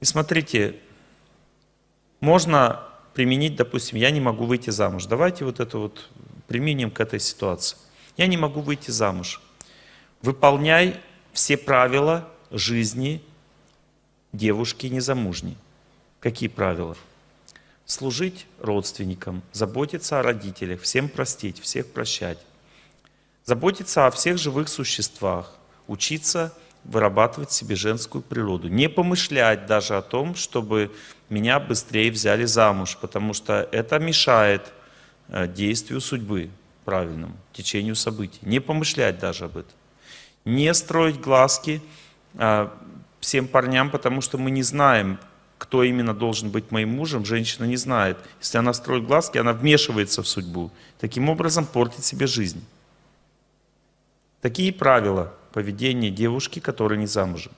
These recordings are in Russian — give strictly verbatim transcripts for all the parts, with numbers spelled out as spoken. И смотрите, можно применить, допустим, я не могу выйти замуж. Давайте вот это вот применим к этой ситуации. Я не могу выйти замуж. Выполняй все правила жизни девушки незамужней. Какие правила? Служить родственникам, заботиться о родителях, всем простить, всех прощать. Заботиться о всех живых существах, учиться вырабатывать себе женскую природу. Не помышлять даже о том, чтобы меня быстрее взяли замуж, потому что это мешает действию судьбы правильному, течению событий. Не помышлять даже об этом. Не строить глазки всем парням, потому что мы не знаем, кто именно должен быть моим мужем, женщина не знает. Если она строит глазки, она вмешивается в судьбу. Таким образом портит себе жизнь. Такие правила поведения девушки, которая не замужем.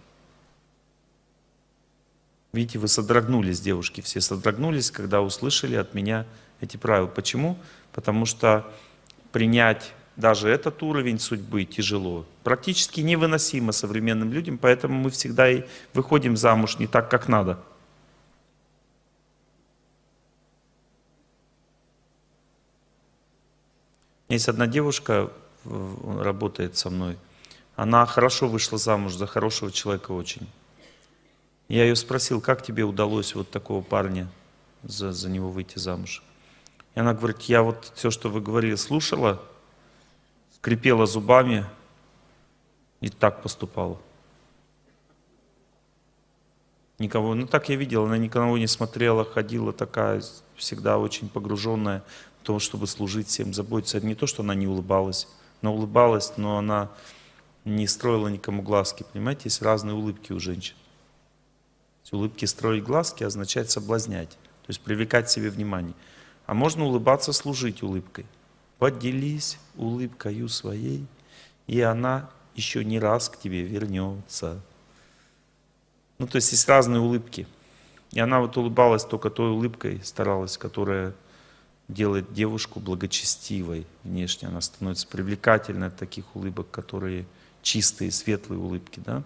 Видите, вы содрогнулись, девушки, все содрогнулись, когда услышали от меня эти правила. Почему? Потому что принять даже этот уровень судьбы тяжело, практически невыносимо современным людям, поэтому мы всегда и выходим замуж не так, как надо. Есть одна девушка, работает со мной, она хорошо вышла замуж за хорошего человека очень. Я ее спросил, как тебе удалось вот такого парня, за, за него выйти замуж? И она говорит, я вот все, что вы говорили, слушала, скрипела зубами и так поступала. Никого, ну так я видел, она никого не смотрела, ходила такая, всегда очень погруженная в то, чтобы служить всем, заботиться. Это не то, что она не улыбалась, она улыбалась, но она не строила никому глазки. Понимаете, есть разные улыбки у женщин. Улыбки строить глазки означает соблазнять, то есть привлекать к себе внимание. А можно улыбаться, служить улыбкой. Поделись улыбкою своей, и она еще не раз к тебе вернется. Ну, то есть есть разные улыбки. И она вот улыбалась только той улыбкой, старалась, которая делает девушку благочестивой внешне. Она становится привлекательной от таких улыбок, которые чистые, светлые улыбки, да?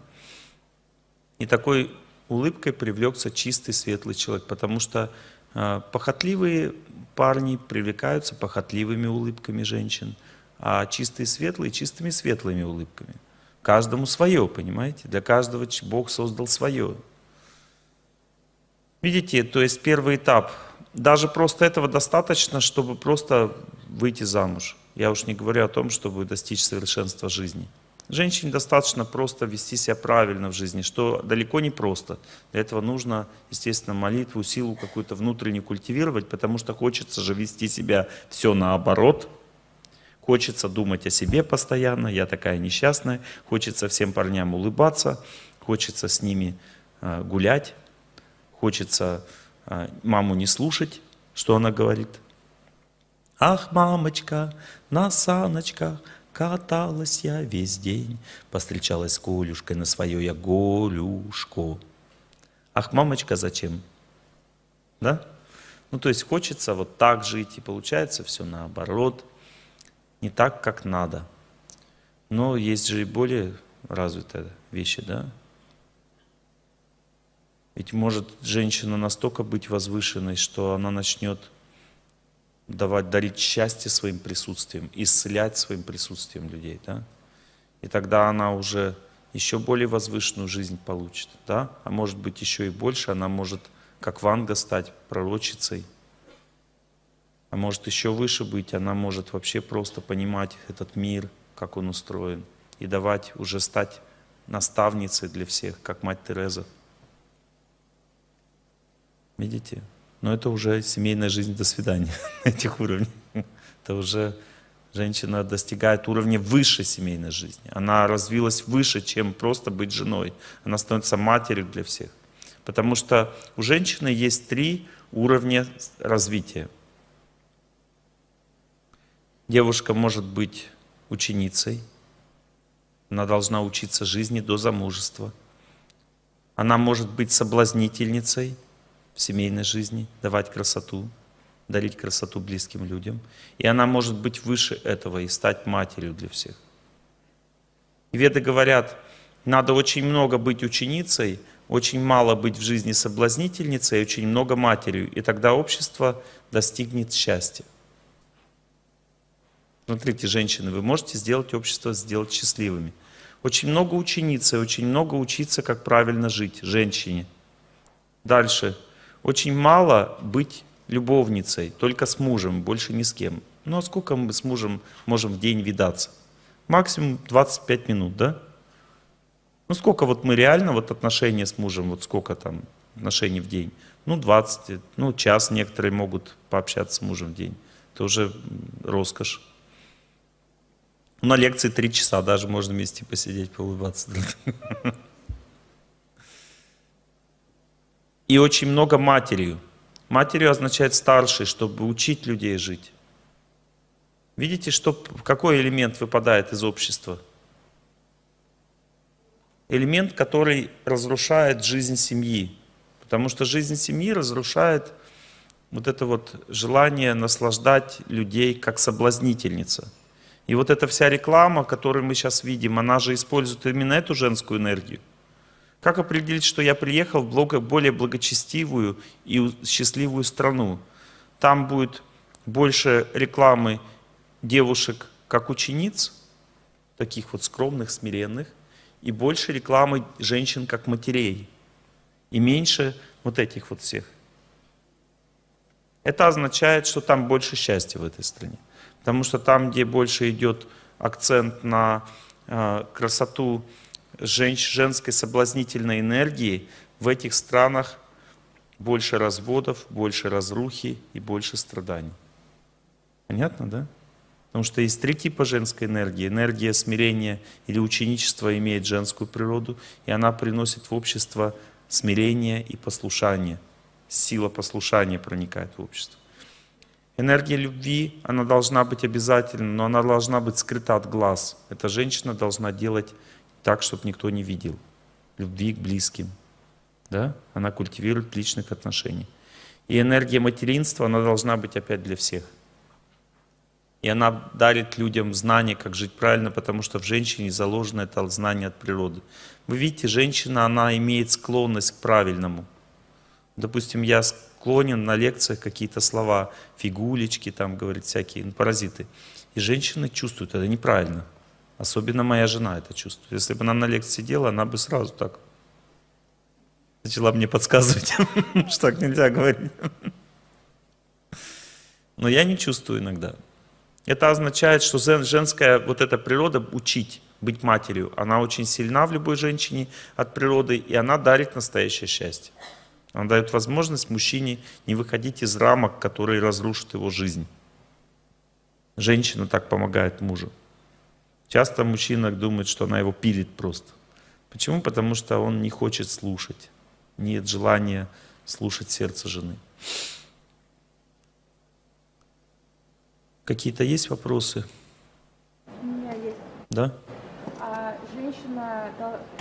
И такой улыбкой привлекся чистый, светлый человек, потому что э, похотливые парни привлекаются похотливыми улыбками женщин, а чистые, светлые, чистыми, светлыми улыбками. Каждому свое, понимаете? Для каждого Бог создал свое. Видите, то есть первый этап. Даже просто этого достаточно, чтобы просто выйти замуж. Я уж не говорю о том, чтобы достичь совершенства жизни. Женщине достаточно просто вести себя правильно в жизни, что далеко не просто. Для этого нужно, естественно, молитву, силу какую-то внутреннюю культивировать, потому что хочется же вести себя все наоборот. Хочется думать о себе постоянно, я такая несчастная. Хочется всем парням улыбаться, хочется с ними гулять, хочется маму не слушать, что она говорит. «Ах, мамочка, на саночках каталась я весь день, постречалась с Колюшкой, на свое я Голюшко». Ах, мамочка, зачем? Да? Ну, то есть хочется вот так жить, и получается все наоборот, не так, как надо. Но есть же и более развитые вещи, да? Ведь может женщина настолько быть возвышенной, что она начнет давать, дарить счастье своим присутствием, исцелять своим присутствием людей, да? И тогда она уже еще более возвышенную жизнь получит, да? А может быть еще и больше, она может, как Ванга, стать пророчицей, а может еще выше быть, она может вообще просто понимать этот мир, как он устроен, и давать, уже стать наставницей для всех, как мать Тереза. Видите? Но это уже семейная жизнь, до свидания, на этих уровнях. Это уже женщина достигает уровня выше семейной жизни. Она развилась выше, чем просто быть женой. Она становится матерью для всех. Потому что у женщины есть три уровня развития. Девушка может быть ученицей. Она должна учиться жизни до замужества. Она может быть соблазнительницей в семейной жизни, давать красоту, дарить красоту близким людям. И она может быть выше этого и стать матерью для всех. Веды говорят, надо очень много быть ученицей, очень мало быть в жизни соблазнительницей, очень много матерью, и тогда общество достигнет счастья. Смотрите, женщины, вы можете сделать общество, сделать счастливыми. Очень много ученицы, очень много учиться, как правильно жить женщине. Дальше. Очень мало быть любовницей, только с мужем, больше ни с кем. Ну а сколько мы с мужем можем в день видаться? Максимум двадцать пять минут, да? Ну сколько вот мы реально, вот отношения с мужем, вот сколько там отношений в день? Ну двадцать, ну час некоторые могут пообщаться с мужем в день. Это уже роскошь. На лекции три часа даже можно вместе посидеть, поулыбаться. И очень много матерью. Матерью означает старший, чтобы учить людей жить. Видите, что, какой элемент выпадает из общества? Элемент, который разрушает жизнь семьи. Потому что жизнь семьи разрушает вот это вот желание наслаждать людей как соблазнительница. И вот эта вся реклама, которую мы сейчас видим, она же использует именно эту женскую энергию. Как определить, что я приехал в более благочестивую и счастливую страну? Там будет больше рекламы девушек как учениц, таких вот скромных, смиренных, и больше рекламы женщин как матерей, и меньше вот этих вот всех. Это означает, что там больше счастья в этой стране. Потому что там, где больше идет акцент на э, красоту женской соблазнительной энергии, в этих странах больше разводов, больше разрухи и больше страданий. Понятно, да? Потому что есть три типа женской энергии. Энергия смирения или ученичества имеет женскую природу, и она приносит в общество смирение и послушание. Сила послушания проникает в общество. Энергия любви, она должна быть обязательна, но она должна быть скрыта от глаз. Эта женщина должна делать так, чтобы никто не видел. Любви к близким. Да? Она культивирует личных отношений. И энергия материнства, она должна быть опять для всех. И она дарит людям знания, как жить правильно, потому что в женщине заложено это знание от природы. Вы видите, женщина, она имеет склонность к правильному. Допустим, я склонен на лекциях какие-то слова, фигулечки, там, говорит, всякие ну, паразиты. И женщины чувствуют, это неправильно. Особенно моя жена это чувствует. Если бы она на лекции сидела, она бы сразу так начала мне подсказывать, что так нельзя говорить. Но я не чувствую иногда. Это означает, что женская вот эта природа учить, быть матерью, она очень сильна в любой женщине от природы, и она дарит настоящее счастье. Она дает возможность мужчине не выходить из рамок, которые разрушат его жизнь. Женщина так помогает мужу. Часто мужчина думает, что она его пилит просто. Почему? Потому что он не хочет слушать. Нет желания слушать сердце жены. Какие-то есть вопросы? У меня есть. Да? А женщина...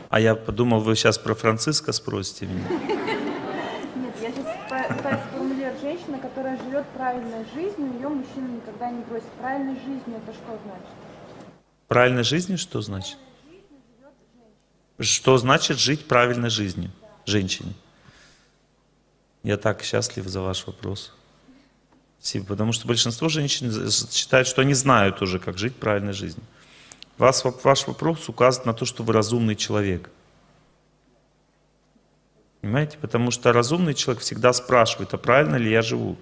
А я подумал, вы сейчас про Франциска спросите меня. Я сейчас пытаюсь сформулировать: женщина, которая живет правильной жизнью, ее мужчина никогда не бросит. Правильной жизнью это что значит? Правильной жизнью что значит? Что значит жить правильной жизнью женщине? Я так счастлив за ваш вопрос. Потому что большинство женщин считают, что они знают уже, как жить правильной жизнью. Вас, ваш вопрос указывает на то, что вы разумный человек. Понимаете? Потому что разумный человек всегда спрашивает, а правильно ли я живу?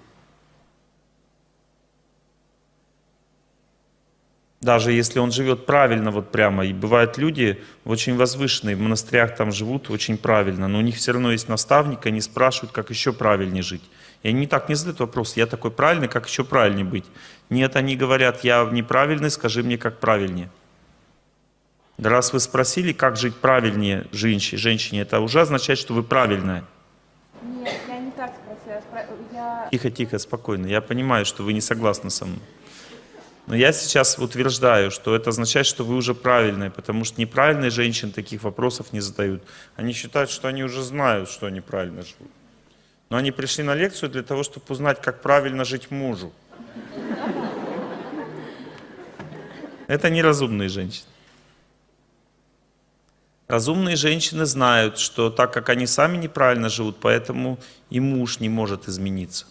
Даже если он живет правильно, вот прямо, и бывают люди очень возвышенные, в монастырях там живут очень правильно, но у них все равно есть наставник, они спрашивают, как еще правильнее жить. И они так не задают вопрос, я такой правильный, как еще правильнее быть? Нет, они говорят, я неправильный, скажи мне, как правильнее. Раз вы спросили, как жить правильнее женщине, это уже означает, что вы правильная. Нет, я не так спросила. Я... Тихо, тихо, спокойно. Я понимаю, что вы не согласны со мной. Но я сейчас утверждаю, что это означает, что вы уже правильные, потому что неправильные женщины таких вопросов не задают. Они считают, что они уже знают, что они правильно живут. Но они пришли на лекцию для того, чтобы узнать, как правильно жить мужу. Это неразумные женщины. Разумные женщины знают, что так как они сами неправильно живут, поэтому и муж не может измениться.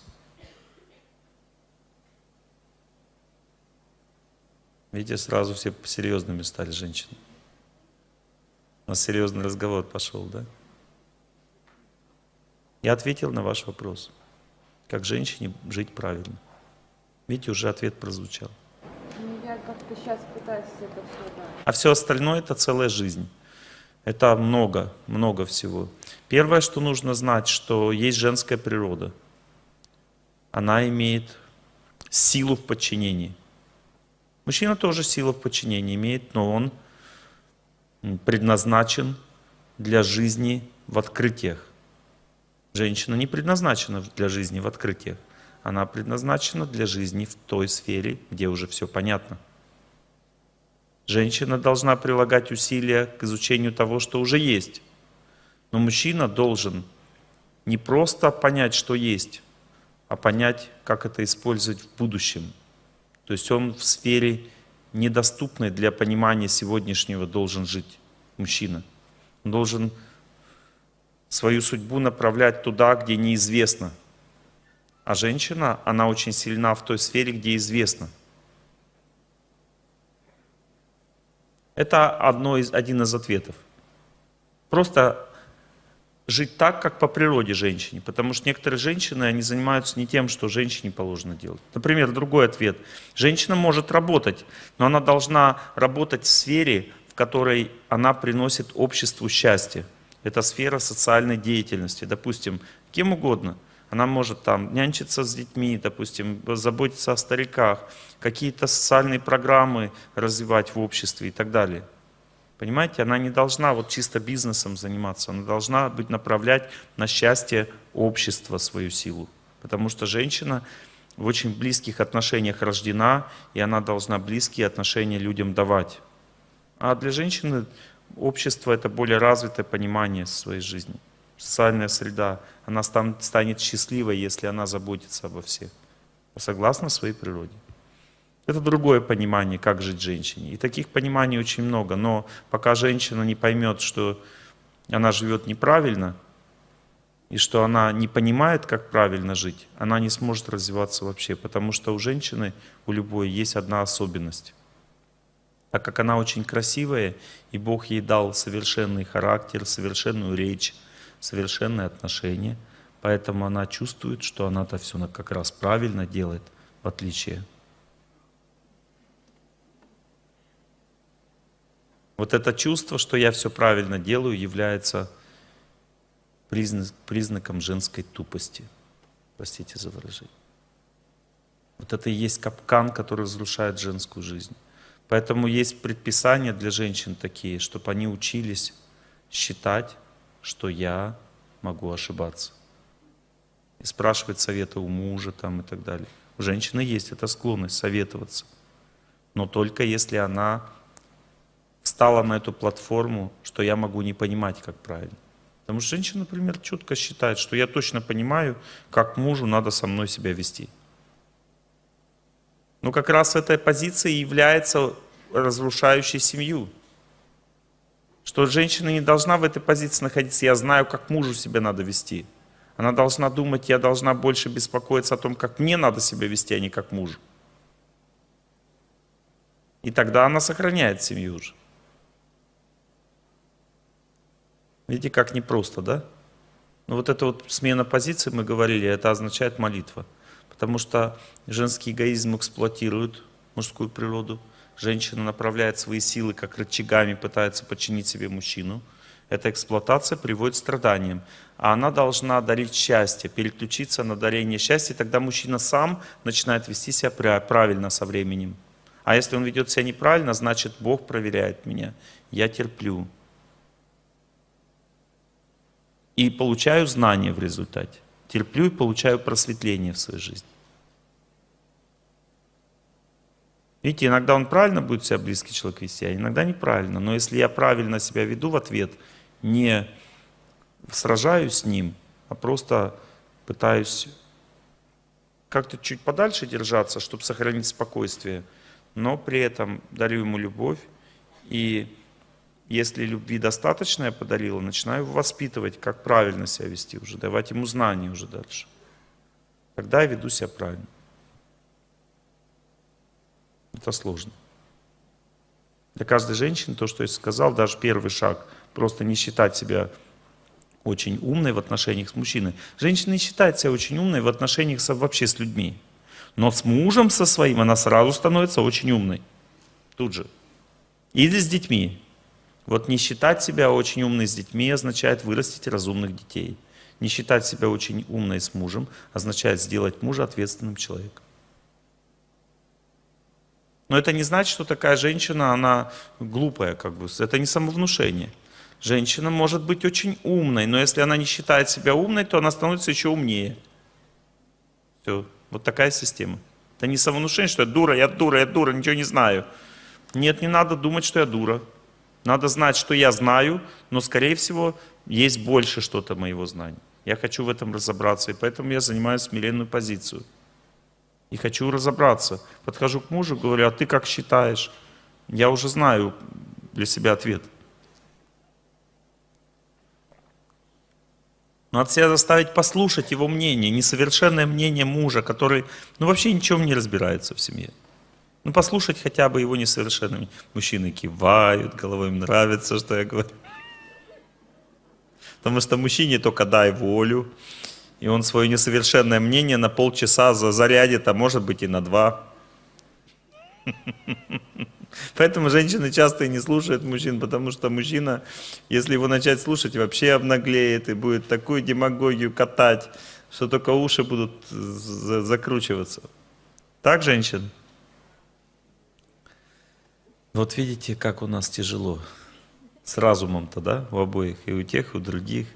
Видите, сразу все серьезными стали женщины. У нас серьезный разговор пошел, да? Я ответил на ваш вопрос. Как женщине жить правильно? Видите, уже ответ прозвучал. Я как-то сейчас пытаюсь это все... Да. А все остальное — это целая жизнь. Это много, много всего. Первое, что нужно знать, что есть женская природа. Она имеет силу в подчинении. Мужчина тоже силу в подчинении имеет, но он предназначен для жизни в открытиях. Женщина не предназначена для жизни в открытиях. Она предназначена для жизни в той сфере, где уже все понятно. Женщина должна прилагать усилия к изучению того, что уже есть. Но мужчина должен не просто понять, что есть, а понять, как это использовать в будущем. То есть он в сфере недоступной для понимания сегодняшнего должен жить мужчина. Он должен свою судьбу направлять туда, где неизвестно. А женщина, она очень сильна в той сфере, где известно. Это одно из, один из ответов. Просто жить так, как по природе женщине. Потому что некоторые женщины, они занимаются не тем, что женщине положено делать. Например, другой ответ. Женщина может работать, но она должна работать в сфере, в которой она приносит обществу счастье. Это сфера социальной деятельности. Допустим, кем угодно. Она может там нянчиться с детьми, допустим, заботиться о стариках, какие-то социальные программы развивать в обществе и так далее. Понимаете, она не должна вот чисто бизнесом заниматься, она должна быть направлять на счастье общества свою силу. Потому что женщина в очень близких отношениях рождена, и она должна близкие отношения людям давать. А для женщины общество — это более развитое понимание своей жизни. Социальная среда, она станет счастливой, если она заботится обо всех, согласно своей природе. Это другое понимание, как жить женщине. И таких пониманий очень много, но пока женщина не поймет, что она живет неправильно, и что она не понимает, как правильно жить, она не сможет развиваться вообще, потому что у женщины, у любой, есть одна особенность. Так как она очень красивая, и Бог ей дал совершенный характер, совершенную речь, совершенные отношения, поэтому она чувствует, что она-то все как раз правильно делает, в отличие. Вот это чувство, что я все правильно делаю, является признаком женской тупости. Простите за выражение. Вот это и есть капкан, который разрушает женскую жизнь. Поэтому есть предписания для женщин такие, чтобы они учились считать, что я могу ошибаться. И спрашивать совета у мужа там, и так далее. У женщины есть эта склонность советоваться. Но только если она встала на эту платформу, что я могу не понимать, как правильно. Потому что женщина, например, четко считает, что я точно понимаю, как мужу надо со мной себя вести. Но как раз эта позиция является разрушающей семью. Что женщина не должна в этой позиции находиться, я знаю, как мужу себя надо вести. Она должна думать, я должна больше беспокоиться о том, как мне надо себя вести, а не как мужу. И тогда она сохраняет семью уже. Видите, как непросто, да? Но вот эта вот смена позиций, мы говорили, это означает молитва. Потому что женский эгоизм эксплуатирует мужскую природу. Женщина направляет свои силы, как рычагами пытается подчинить себе мужчину. Эта эксплуатация приводит к страданиям. А она должна дарить счастье, переключиться на дарение счастья. Тогда мужчина сам начинает вести себя правильно со временем. А если он ведет себя неправильно, значит, Бог проверяет меня. Я терплю. И получаю знания в результате. Терплю и получаю просветление в своей жизни. Видите, иногда он правильно будет себя близкий человек вести, а иногда неправильно. Но если я правильно себя веду в ответ, не сражаюсь с ним, а просто пытаюсь как-то чуть подальше держаться, чтобы сохранить спокойствие, но при этом дарю ему любовь и если любви достаточно я подарила, начинаю его воспитывать, как правильно себя вести уже, давать ему знания уже дальше. Тогда я веду себя правильно. Это сложно. Для каждой женщины то, что я сказал, даже первый шаг, просто не считать себя очень умной в отношениях с мужчиной. Женщина не считает себя очень умной в отношениях со, вообще с людьми. Но с мужем со своим она сразу становится очень умной. Тут же. Или с детьми. Вот не считать себя очень умной с детьми означает вырастить разумных детей. Не считать себя очень умной с мужем означает сделать мужа ответственным человеком. Но это не значит, что такая женщина, она глупая, как бы. Это не самовнушение. Женщина может быть очень умной, но если она не считает себя умной, то она становится еще умнее. Все. Вот такая система. Это не самовнушение, что я дура, я дура, я дура, ничего не знаю. Нет, не надо думать, что я дура. Надо знать, что я знаю, но, скорее всего, есть больше что-то моего знания. Я хочу в этом разобраться, и поэтому я занимаю смиренную позицию. И хочу разобраться. Подхожу к мужу, говорю, а ты как считаешь? Я уже знаю для себя ответ. Надо себя заставить послушать его мнение, несовершенное мнение мужа, который ну, вообще ничем не разбирается в семье. Ну, послушать хотя бы его несовершенными. Мужчины кивают, головой им нравится, что я говорю. Потому что мужчине только дай волю, и он свое несовершенное мнение на полчаса зарядит, а может быть и на два. Поэтому женщины часто и не слушают мужчин, потому что мужчина, если его начать слушать, вообще обнаглеет и будет такую демагогию катать, что только уши будут закручиваться. Так, женщин? Вот видите, как у нас тяжело. С разумом-то, да, у обоих, и у тех, и у других.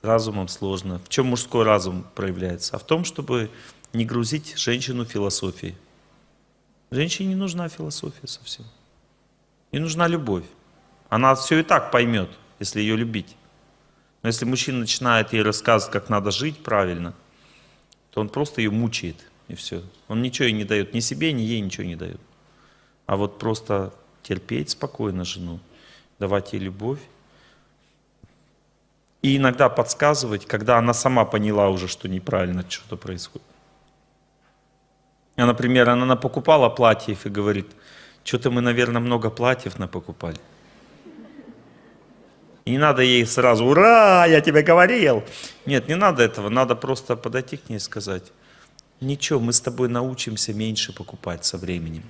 С разумом сложно. В чем мужской разум проявляется? А в том, чтобы не грузить женщину философией. Женщине не нужна философия совсем. Ей нужна любовь. Она все и так поймет, если ее любить. Но если мужчина начинает ей рассказывать, как надо жить правильно, то он просто ее мучает, и все. Он ничего ей не дает, ни себе, ни ей ничего не дает. А вот просто терпеть спокойно жену, давать ей любовь. И иногда подсказывать, когда она сама поняла уже, что неправильно что-то происходит. А, например, она напокупала платьев и говорит, что-то мы, наверное, много платьев напокупали. И не надо ей сразу, ура, я тебе говорил. Нет, не надо этого, надо просто подойти к ней и сказать, ничего, мы с тобой научимся меньше покупать со временем.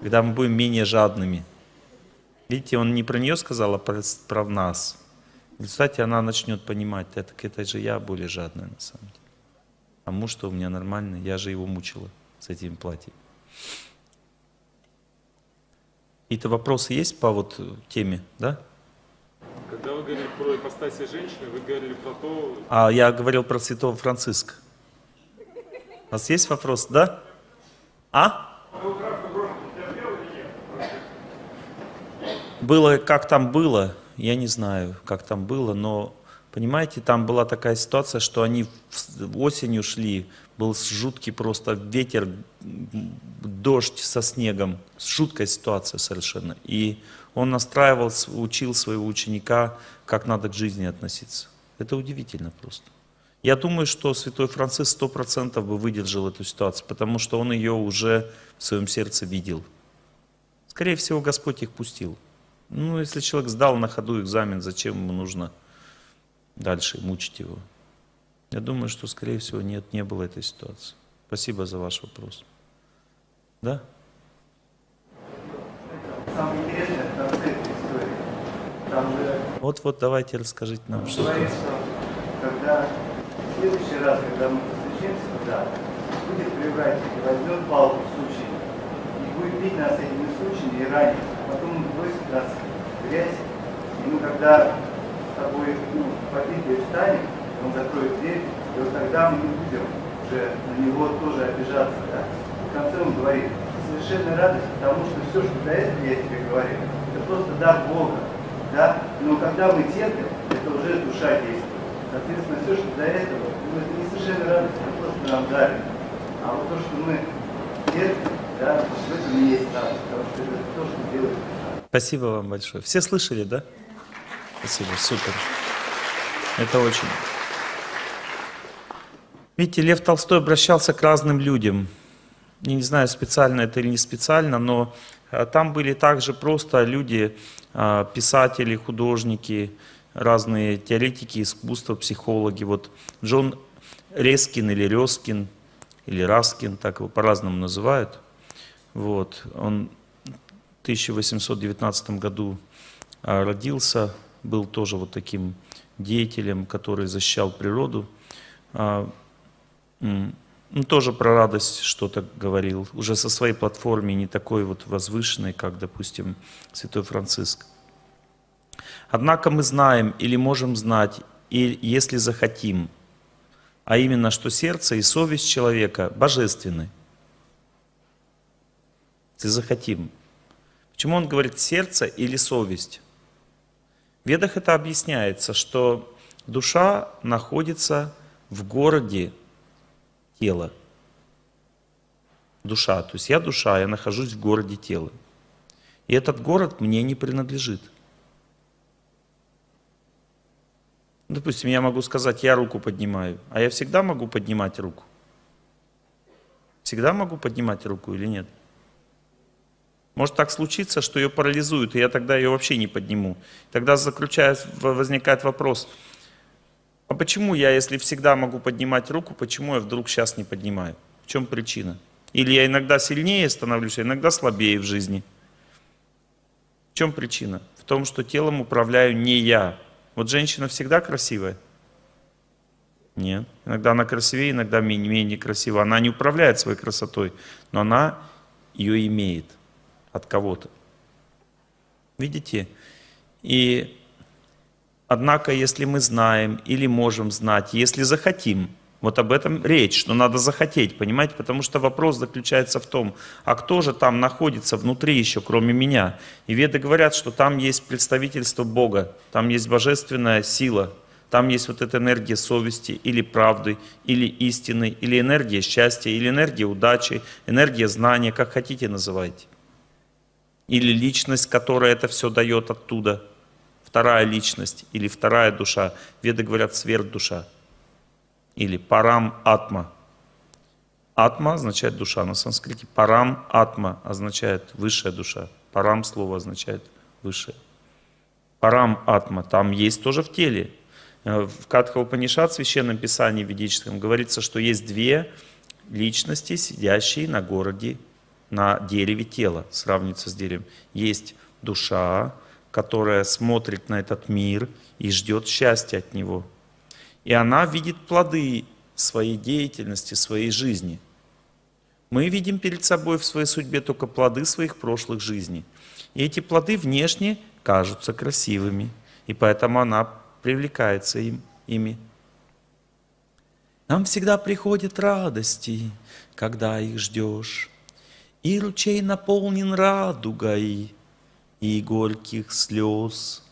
Когда мы будем менее жадными. Видите, он не про нее сказал, а про, про нас. В результате она начнет понимать, это, это же я более жадная на самом деле. А муж-то у меня нормальный, я же его мучила с этим платьем. Какие-то вопросы есть по вот теме, да? Когда вы говорили про ипостаси женщины, вы говорили про то... А я говорил про святого Франциска. У вас есть вопрос, да? А? Было, как там было, я не знаю, как там было, но, понимаете, там была такая ситуация, что они осенью шли, был жуткий просто ветер, дождь со снегом, жуткая ситуация совершенно. И он настраивал, учил своего ученика, как надо к жизни относиться. Это удивительно просто. Я думаю, что святой Франциск сто процентов бы выдержал эту ситуацию, потому что он ее уже в своем сердце видел. Скорее всего, Господь их пустил. Ну, если человек сдал на ходу экзамен, зачем ему нужно дальше мучить его? Я думаю, что, скорее всего, нет, не было этой ситуации. Спасибо за ваш вопрос. Да? Самое интересное, там с этой историей. Там же... Вот-вот, давайте расскажите нам, что это. Когда в следующий раз, когда мы посвящаемся, да, будет привратник, возьмет палку в сучье, и будет бить нас этими сучьями и ранить. Потом он бросит нас в грязь, и мы когда с тобой ну, побитые встанем, он закроет дверь, и вот тогда мы не будем уже на него тоже обижаться. Да? В конце он говорит, совершенно радость, потому что все, что до этого я тебе говорил, это просто дар Бога. Да? Но когда мы терпим, это уже душа действует. Соответственно, все, что до этого, ну, это не совершенно радость, это просто нам дарит. А вот то, что мы терпим, да, в этом и есть радость, потому что это то, что делает. Спасибо вам большое. Все слышали, да? Спасибо, супер. Это очень. Видите, Лев Толстой обращался к разным людям. Я не знаю, специально это или не специально, но там были также просто люди, писатели, художники, разные теоретики искусства, психологи. Вот Джон Резкин или Резкин, или Раскин, так его по-разному называют. Вот. Он в тысяча восемьсот девятнадцатом году родился, был тоже вот таким деятелем, который защищал природу. Ну, тоже про радость что-то говорил, уже со своей платформы, не такой вот возвышенной, как, допустим, Святой Франциск. Однако мы знаем или можем знать, и если захотим, а именно, что сердце и совесть человека божественны. Если захотим. Почему он говорит сердце или совесть? В ведах это объясняется, что душа находится в городе тела. Душа. То есть я душа, я нахожусь в городе тела. И этот город мне не принадлежит. Допустим, я могу сказать, я руку поднимаю, а я всегда могу поднимать руку. Всегда могу поднимать руку или нет? Может так случиться, что ее парализуют, и я тогда ее вообще не подниму. Тогда заключается, возникает вопрос, а почему я, если всегда могу поднимать руку, почему я вдруг сейчас не поднимаю? В чем причина? Или я иногда сильнее становлюсь, а иногда слабее в жизни. В чем причина? В том, что телом управляю не я. Вот женщина всегда красивая? Нет. Иногда она красивее, иногда менее, менее красивая. Она не управляет своей красотой, но она ее имеет от кого-то. Видите? И однако, если мы знаем или можем знать, если захотим, вот об этом речь, что надо захотеть, понимаете? Потому что вопрос заключается в том, а кто же там находится внутри еще, кроме меня? И веды говорят, что там есть представительство Бога, там есть божественная сила, там есть вот эта энергия совести или правды, или истины, или энергия счастья, или энергия удачи, энергия знания, как хотите называйте. Или личность, которая это все дает оттуда. Вторая личность или вторая душа. Веды говорят сверхдуша или парам атма. Атма означает душа на санскрите. Парам атма означает высшая душа. Парам слово означает высшая. Парам атма там есть тоже в теле. В Катхаупанишат, в священном писании ведическом, говорится, что есть две личности, сидящие на городе, на дереве тела, сравнится с деревом. Есть душа, которая смотрит на этот мир и ждет счастья от него. И она видит плоды своей деятельности, своей жизни. Мы видим перед собой в своей судьбе только плоды своих прошлых жизней. И эти плоды внешне кажутся красивыми, и поэтому она привлекается им, ими. Нам всегда приходят радости, когда их ждешь, и ручей наполнен радугой, и горьких слез.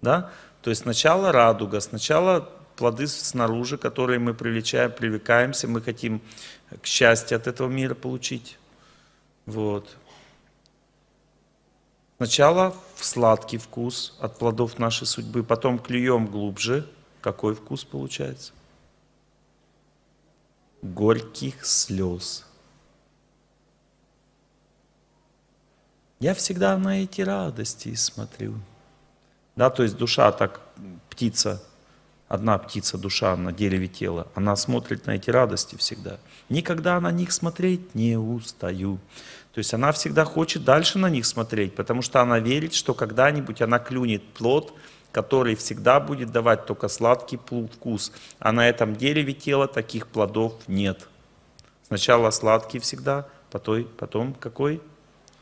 Да? То есть сначала радуга, сначала плоды снаружи, которые мы привлечаем, привлекаемся, мы хотим к счастью от этого мира получить. Вот. Сначала сладкий вкус от плодов нашей судьбы, потом клюем глубже. Какой вкус получается? Горьких слез. Я всегда на эти радости смотрю. Да, то есть душа так, птица, одна птица, душа на дереве тела, она смотрит на эти радости всегда. Никогда на них смотреть не устаю. То есть она всегда хочет дальше на них смотреть, потому что она верит, что когда-нибудь она клюнет плод, который всегда будет давать только сладкий вкус. А на этом дереве тела таких плодов нет. Сначала сладкий всегда, потом, потом какой?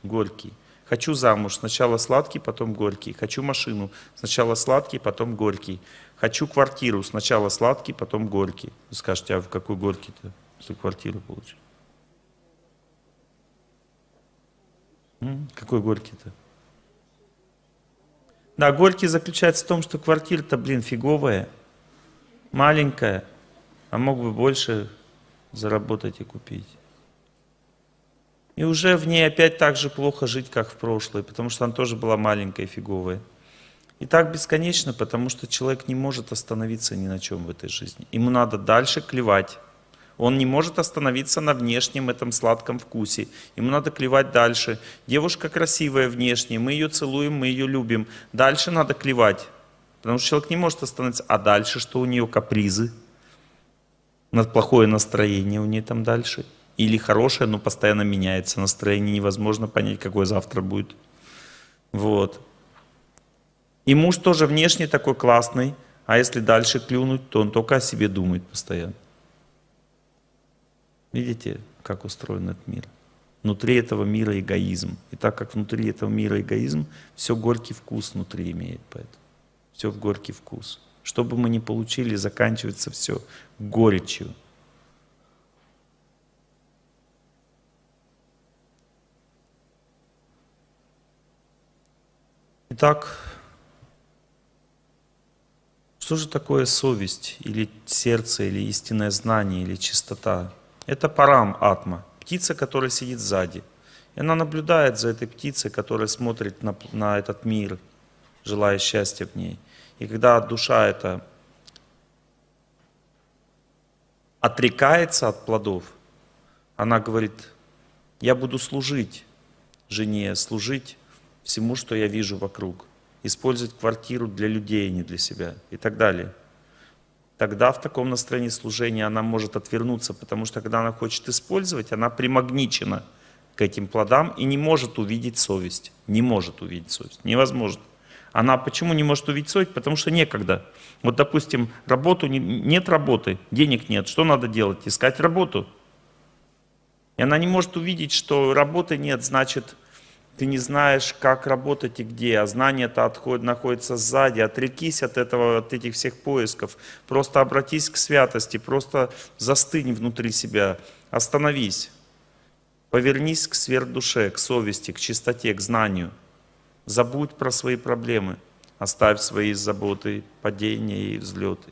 Горький. Хочу замуж, сначала сладкий, потом горький. Хочу машину, сначала сладкий, потом горький. Хочу квартиру, сначала сладкий, потом горький. Вы скажете, а в какой горький-то, если квартиру получишь? Какой горький-то? Да, горький заключается в том, что квартира-то, блин, фиговая, маленькая, а мог бы больше заработать и купить. И уже в ней опять так же плохо жить, как в прошлой, потому что она тоже была маленькой, фиговой. И так бесконечно, потому что человек не может остановиться ни на чем в этой жизни. Ему надо дальше клевать. Он не может остановиться на внешнем этом сладком вкусе. Ему надо клевать дальше. Девушка красивая внешне, мы ее целуем, мы ее любим. Дальше надо клевать, потому что человек не может остановиться. А дальше что у нее? Капризы? Плохое настроение у нее там дальше? Или хорошее, но постоянно меняется настроение, невозможно понять, какое завтра будет. Вот. И муж тоже внешне такой классный, а если дальше клюнуть, то он только о себе думает постоянно. Видите, как устроен этот мир? Внутри этого мира эгоизм. И так как внутри этого мира эгоизм, все горький вкус внутри имеет. Поэтому. Все в горький вкус. Что бы мы ни получили, заканчивается все горечью. Итак, что же такое совесть, или сердце, или истинное знание, или чистота? Это парам атма, птица, которая сидит сзади. И она наблюдает за этой птицей, которая смотрит на, на этот мир, желая счастья в ней. И когда душа эта отрекается от плодов, она говорит: я буду служить жене, служить всему, что я вижу вокруг, использовать квартиру для людей, не для себя, и так далее. Тогда в таком настроении служения она может отвернуться, потому что когда она хочет использовать, она примагничена к этим плодам и не может увидеть совесть. Не может увидеть совесть. Невозможно. Она почему не может увидеть совесть? Потому что некогда. Вот, допустим, работу не, нет работы, денег нет. Что надо делать? Искать работу. И она не может увидеть, что работы нет, значит, ты не знаешь, как работать и где, а знание-то отходит, находится сзади. Отрекись от этого, от этих всех поисков. Просто обратись к святости, просто застынь внутри себя, остановись. Повернись к сверхдуше, к совести, к чистоте, к знанию. Забудь про свои проблемы, оставь свои заботы, падения и взлеты.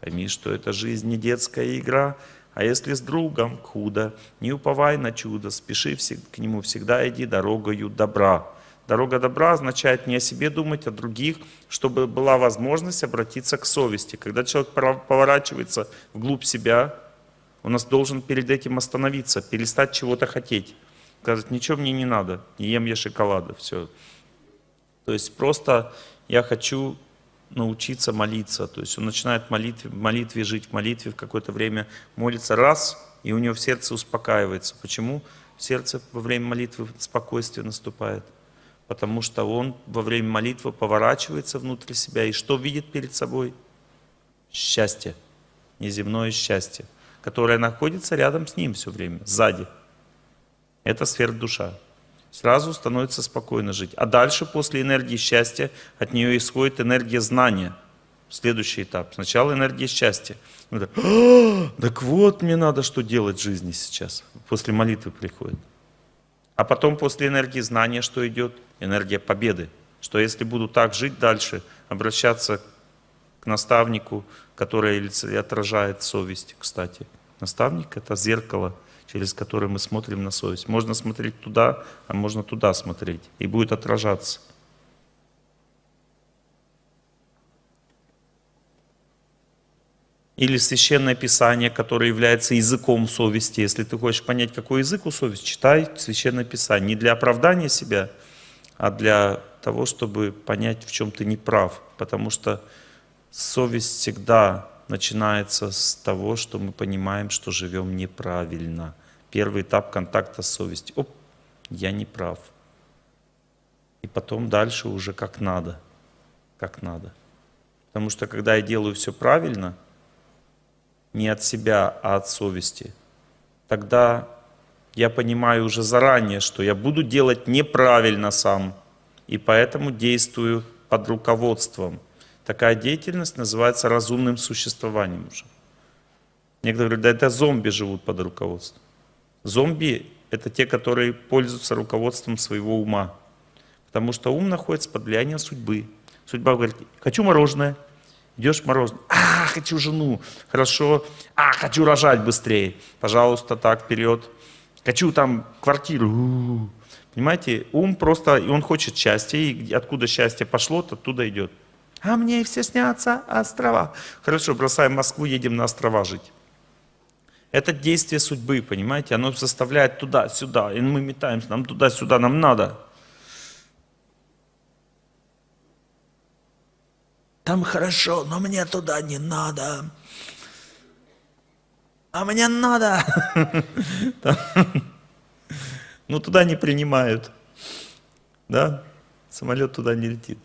Пойми, что эта жизнь не детская игра. А если с другом худо, не уповай на чудо, спеши к нему, всегда иди дорогою добра. Дорога добра означает не о себе думать, а других, чтобы была возможность обратиться к совести. Когда человек поворачивается вглубь себя, он должен перед этим остановиться, перестать чего-то хотеть. Сказать: ничего мне не надо, не ем я шоколада, все. То есть просто я хочу научиться молиться, то есть он начинает в молитве, в молитве жить, в молитве в какое-то время молится, раз, и у него в сердце успокаивается. Почему в сердце во время молитвы спокойствие наступает? Потому что он во время молитвы поворачивается внутрь себя, и что видит перед собой? Счастье, неземное счастье, которое находится рядом с ним все время, сзади. Это сверхдуша. Сразу становится спокойно жить. А дальше, после энергии счастья, от нее исходит энергия знания. Следующий этап. Сначала энергия счастья. Это, так вот, мне надо что делать в жизни сейчас. После молитвы приходит. А потом, после энергии знания, что идет? Энергия победы. Что если буду так жить дальше, обращаться к наставнику, который отражает совесть, кстати. Наставник — это зеркало, через который мы смотрим на совесть. Можно смотреть туда, а можно туда смотреть. И будет отражаться. Или Священное Писание, которое является языком совести. Если ты хочешь понять, какой язык у совести, читай Священное Писание. Не для оправдания себя, а для того, чтобы понять, в чем ты не прав. Потому что совесть всегда начинается с того, что мы понимаем, что живем неправильно. Первый этап контакта с совестью. Оп, я не прав. И потом дальше уже как надо. Как надо. Потому что когда я делаю все правильно, не от себя, а от совести, тогда я понимаю уже заранее, что я буду делать неправильно сам. И поэтому действую под руководством. Такая деятельность называется разумным существованием уже. Некоторые говорят: да это зомби живут под руководством. Зомби — это те, которые пользуются руководством своего ума. Потому что ум находится под влиянием судьбы. Судьба говорит: хочу мороженое. Идешь в мороженое. А, хочу жену. Хорошо. А, хочу рожать быстрее. Пожалуйста, так, вперед. Хочу там квартиру. Понимаете, ум просто, и он хочет счастья, и откуда счастье пошло, то оттуда идет. А мне все снятся острова. Хорошо, бросаем Москву, едем на острова жить. Это действие судьбы, понимаете, оно заставляет туда-сюда, и мы метаемся, нам туда-сюда, нам надо. Там хорошо, но мне туда не надо. А мне надо. Ну туда не принимают, да, самолет туда не летит.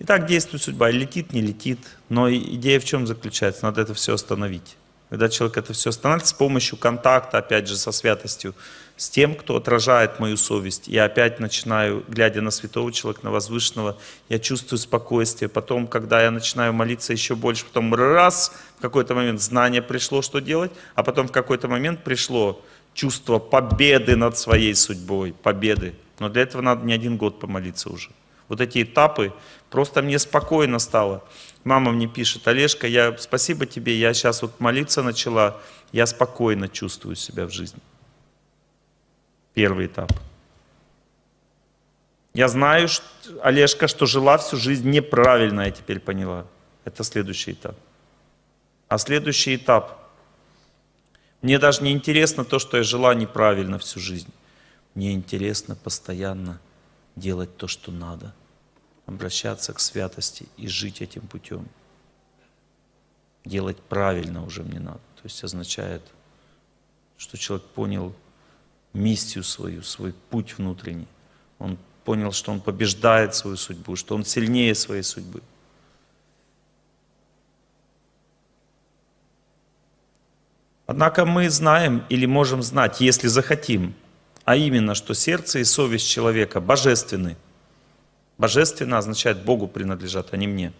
И так действует судьба, летит, не летит, но идея в чем заключается? Надо это все остановить. Когда человек это все останавливает с помощью контакта, опять же, со святостью, с тем, кто отражает мою совесть. Я опять начинаю, глядя на святого человека, на возвышенного, я чувствую спокойствие. Потом, когда я начинаю молиться еще больше, потом раз, в какой-то момент знание пришло, что делать, а потом в какой-то момент пришло чувство победы над своей судьбой, победы. Но для этого надо не один год помолиться уже. Вот эти этапы, просто мне спокойно стало. Мама мне пишет: Олежка, я, спасибо тебе, я сейчас вот молиться начала, я спокойно чувствую себя в жизни. Первый этап. Я знаю, что, Олежка, что жила всю жизнь неправильно, я теперь поняла. Это следующий этап. А следующий этап. Мне даже не интересно то, что я жила неправильно всю жизнь. Мне интересно постоянно делать то, что надо. Обращаться к святости и жить этим путем. Делать правильно уже мне надо. То есть означает, что человек понял миссию свою, свой путь внутренний. Он понял, что он побеждает свою судьбу, что он сильнее своей судьбы. Однако мы знаем или можем знать, если захотим, а именно, что сердце и совесть человека божественны. Божественно означает Богу принадлежат, а не мне.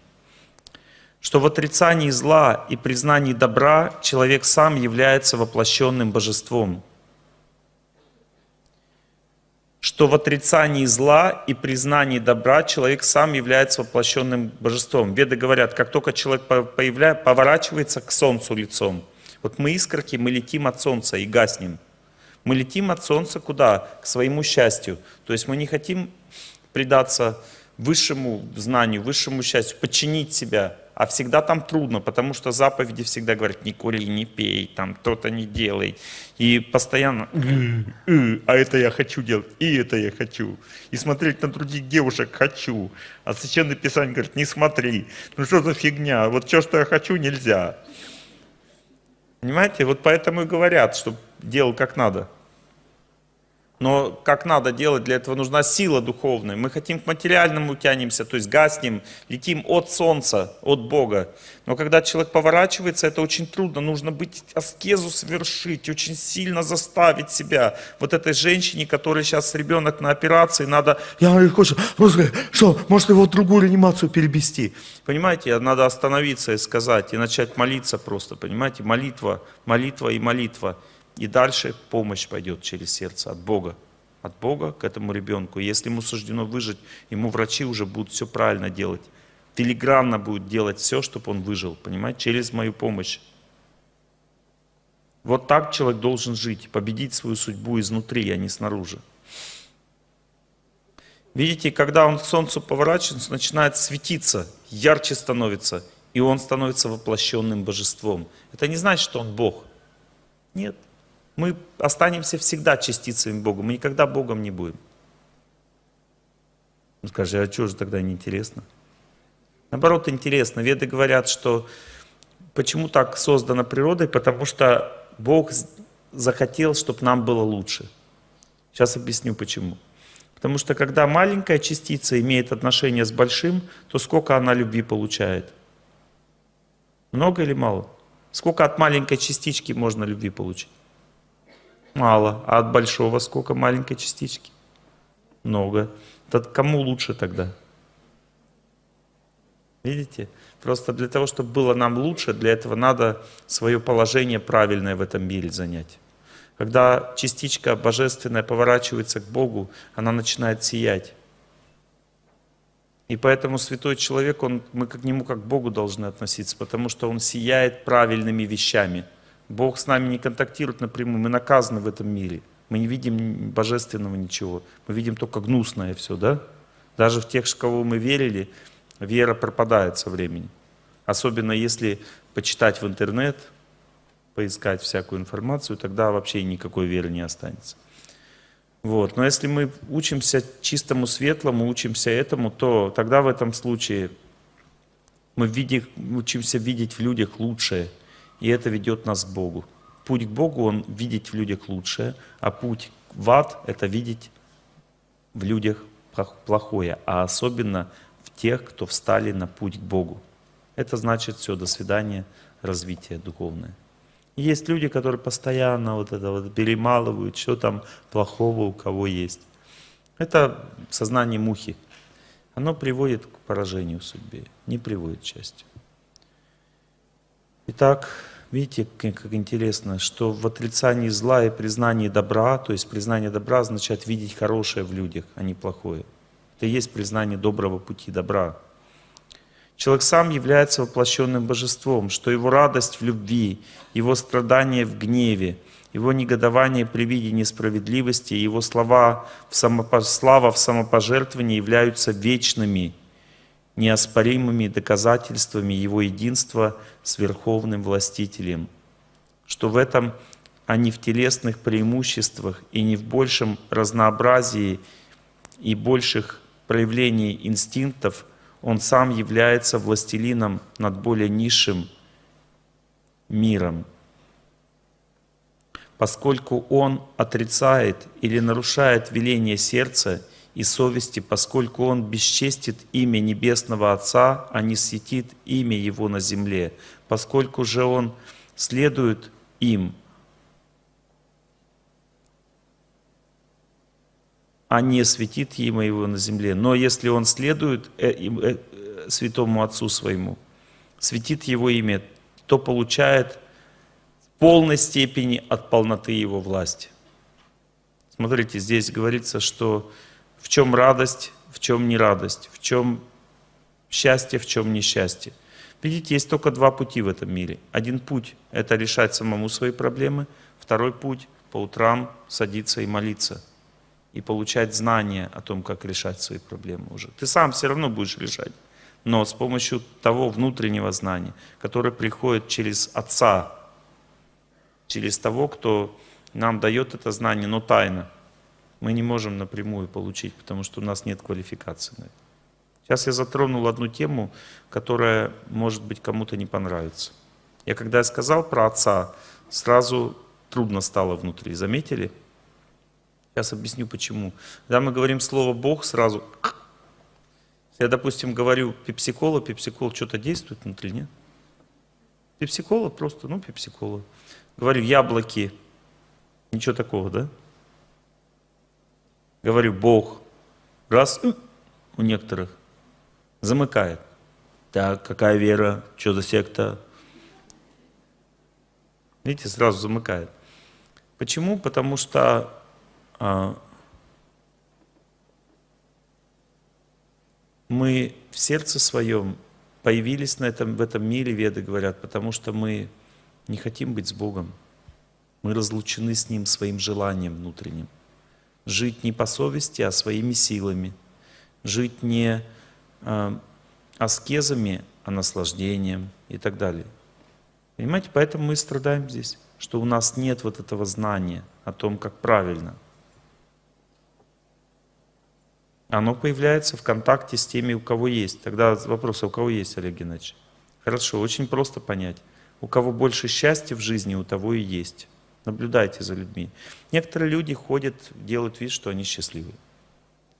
Что в отрицании зла и признании добра человек сам является воплощенным божеством. Что в отрицании зла и признании добра человек сам является воплощенным божеством. Веды говорят, как только человек появляется, поворачивается к солнцу лицом. Вот мы искорки, мы летим от солнца и гаснем. Мы летим от солнца куда? К своему счастью. То есть мы не хотим предаться высшему знанию, высшему счастью, подчинить себя. А всегда там трудно, потому что заповеди всегда говорят: не кури, не пей, там то-то не делай. И постоянно, а это я хочу делать, и это я хочу. И смотреть на других девушек хочу. А Священное Писание говорит: не смотри, ну что за фигня, вот все, что я хочу, нельзя. Понимаете, вот поэтому и говорят, чтобы делал как надо. Но как надо делать, для этого нужна сила духовная. Мы хотим к материальному тянемся, то есть гаснем, летим от солнца, от Бога. Но когда человек поворачивается, это очень трудно. Нужно быть аскезу совершить, очень сильно заставить себя. Вот этой женщине, которой сейчас ребенок на операции, надо... Я хочу, что, может его в другую реанимацию перевести? Понимаете, надо остановиться и сказать, и начать молиться просто, понимаете? Молитва, молитва и молитва. И дальше помощь пойдет через сердце от Бога. От Бога к этому ребенку. Если ему суждено выжить, ему врачи уже будут все правильно делать. Филигранно будут делать все, чтобы он выжил, понимаете, через мою помощь. Вот так человек должен жить, победить свою судьбу изнутри, а не снаружи. Видите, когда он к солнцу поворачивается, начинает светиться, ярче становится, и он становится воплощенным божеством. Это не значит, что он Бог. Нет. Мы останемся всегда частицами Бога, мы никогда Богом не будем. Ну, скажи, а что же тогда неинтересно? Наоборот, интересно. Веды говорят, что почему так создана природа, потому что Бог захотел, чтобы нам было лучше. Сейчас объясню почему. Потому что когда маленькая частица имеет отношение с большим, то сколько она любви получает? Много или мало? Сколько от маленькой частички можно любви получить? Мало. А от большого сколько маленькой частички? Много. Так кому лучше тогда? Видите? Просто для того, чтобы было нам лучше, для этого надо свое положение правильное в этом мире занять. Когда частичка божественная поворачивается к Богу, она начинает сиять. И поэтому святой человек, он, мы к нему как к Богу должны относиться, потому что он сияет правильными вещами. Бог с нами не контактирует напрямую, мы наказаны в этом мире. Мы не видим божественного ничего. Мы видим только гнусное все, да? Даже в тех, в кого мы верили, вера пропадает со временем. Особенно если почитать в интернет, поискать всякую информацию, тогда вообще никакой веры не останется. Вот. Но если мы учимся чистому, светлому, учимся этому, то тогда в этом случае мы видим, учимся видеть в людях лучшее, и это ведет нас к Богу. Путь к Богу, он видеть в людях лучшее, а путь в ад — это видеть в людях плохое, а особенно в тех, кто встали на путь к Богу. Это значит все, до свидания, развитие духовное. И есть люди, которые постоянно вот это вот перемалывают, что там плохого у кого есть. Это сознание мухи. Оно приводит к поражению в судьбе, не приводит к счастью. Итак, видите, как интересно, что в отрицании зла и признании добра, то есть признание добра означает видеть хорошее в людях, а не плохое. Это и есть признание доброго пути, добра. Человек сам является воплощенным божеством, что его радость в любви, его страдание в гневе, его негодование при виде несправедливости, его слова в самопож... слава в самопожертвовании являются вечными, неоспоримыми доказательствами его единства с Верховным Властителем, что в этом, а не в телесных преимуществах и не в большем разнообразии и больших проявлений инстинктов, он сам является властелином над более низшим миром, поскольку он отрицает или нарушает веление сердца и совести, поскольку он бесчестит имя Небесного Отца, а не светит имя Его на земле, поскольку же он следует им, а не светит ему его на земле. Но если он следует святому Отцу своему, светит его имя, то получает в полной степени от полноты его власти. Смотрите, здесь говорится, что в чем радость, в чем не радость, в чем счастье, в чем несчастье. Видите, есть только два пути в этом мире. Один путь — это решать самому свои проблемы, второй путь — по утрам садиться и молиться и получать знания о том, как решать свои проблемы уже. Ты сам все равно будешь решать, но с помощью того внутреннего знания, которое приходит через Отца, через того, кто нам дает это знание, но тайно. Мы не можем напрямую получить, потому что у нас нет квалификации. Сейчас я затронул одну тему, которая, может быть, кому-то не понравится. Я когда я сказал про Отца, сразу трудно стало внутри. Заметили? Сейчас объясню, почему. Когда мы говорим слово «Бог», сразу... Я, допустим, говорю «пепсикола», пепсикол что-то действует внутри, нет? Пепсикола просто, ну, пепсикола. Говорю «яблоки», ничего такого, да? Говорю «Бог», раз, у некоторых, замыкает. Так, какая вера, что за секта? Видите, сразу замыкает. Почему? Потому что... мы в сердце своем появились на этом, в этом мире, веды говорят, потому что мы не хотим быть с Богом. Мы разлучены с Ним своим желанием внутренним. Жить не по совести, а своими силами. Жить не э, аскезами, а наслаждением и так далее. Понимаете, поэтому мы страдаем здесь, что у нас нет вот этого знания о том, как правильно. Оно появляется в контакте с теми, у кого есть. Тогда вопрос, а у кого есть, Олег Геннадьевич? Хорошо, очень просто понять. У кого больше счастья в жизни, у того и есть. Наблюдайте за людьми. Некоторые люди ходят, делают вид, что они счастливы.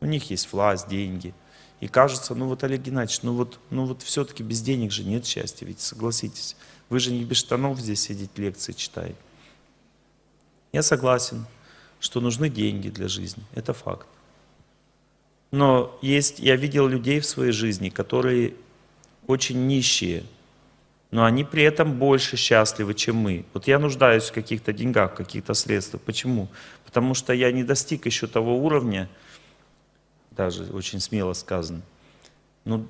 У них есть власть, деньги. И кажется, ну вот, Олег Геннадьевич, ну вот, ну вот все-таки без денег же нет счастья, ведь согласитесь. Вы же не без штанов здесь сидите, лекции читаете. Я согласен, что нужны деньги для жизни. Это факт. Но есть, я видел людей в своей жизни, которые очень нищие, но они при этом больше счастливы, чем мы. Вот я нуждаюсь в каких-то деньгах, в каких-то средствах. Почему? Потому что я не достиг еще того уровня, даже очень смело сказано, ну,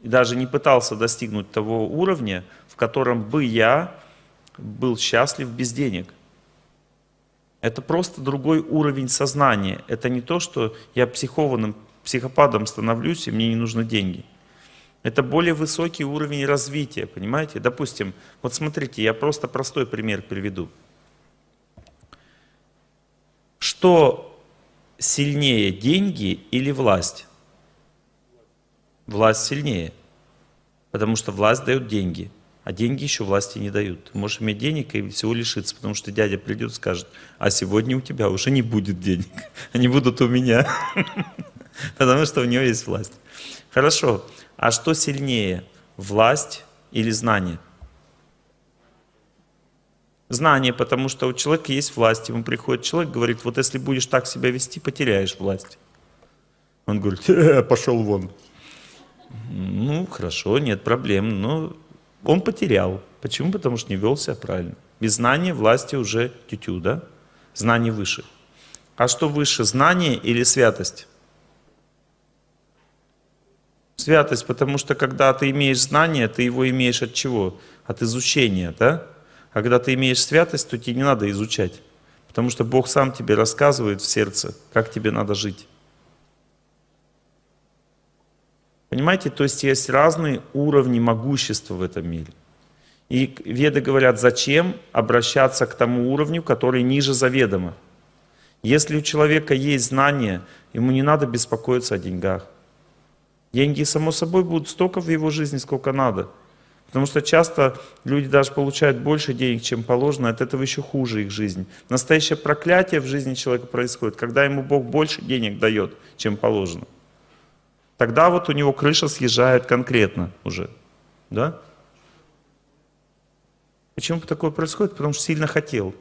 даже не пытался достигнуть того уровня, в котором бы я был счастлив без денег. Это просто другой уровень сознания. Это не то, что я психованным, психопатом становлюсь, и мне не нужны деньги. Это более высокий уровень развития, понимаете? Допустим, вот смотрите, я просто простой пример приведу. Что сильнее, деньги или власть? Власть сильнее, потому что власть дает деньги. А деньги еще власти не дают. Ты можешь иметь денег и всего лишиться, потому что дядя придет и скажет, а сегодня у тебя уже не будет денег, они будут у меня, потому что у него есть власть. Хорошо, а что сильнее, власть или знание? Знание, потому что у человека есть власть, ему приходит человек, говорит, вот если будешь так себя вести, потеряешь власть. Он говорит, пошел вон. Ну, хорошо, нет проблем, но... Он потерял. Почему? Потому что не вел себя правильно. Без знания власти уже тю-тю, да? Знание выше. А что выше, знание или святость? Святость, потому что когда ты имеешь знание, ты его имеешь от чего? От изучения, да? А когда ты имеешь святость, то тебе не надо изучать. Потому что Бог сам тебе рассказывает в сердце, как тебе надо жить. Понимаете, то есть есть разные уровни могущества в этом мире. И веды говорят, зачем обращаться к тому уровню, который ниже заведомо. Если у человека есть знания, ему не надо беспокоиться о деньгах. Деньги, само собой, будут столько в его жизни, сколько надо. Потому что часто люди даже получают больше денег, чем положено, от этого еще хуже их жизнь. Настоящее проклятие в жизни человека происходит, когда ему Бог больше денег дает, чем положено. Тогда вот у него крыша съезжает конкретно уже, да? Почему такое происходит? Потому что сильно хотел.